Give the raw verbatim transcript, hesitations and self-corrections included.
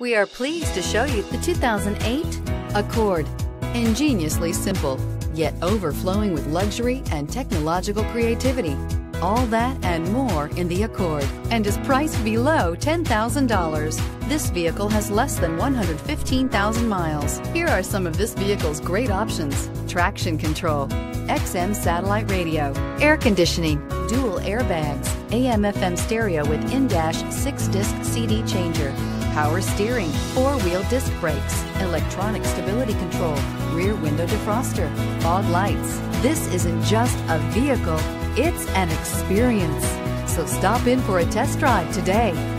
We are pleased to show you the two thousand eight Accord. Ingeniously simple, yet overflowing with luxury and technological creativity. All that and more in the Accord, and is priced below ten thousand dollars. This vehicle has less than one hundred fifteen thousand miles. Here are some of this vehicle's great options: traction control, X M satellite radio, air conditioning, dual airbags, A M F M stereo with in-dash six-disc C D changer, power steering, four-wheel disc brakes, electronic stability control, rear window defroster, fog lights. This isn't just a vehicle, it's an experience. So stop in for a test drive today.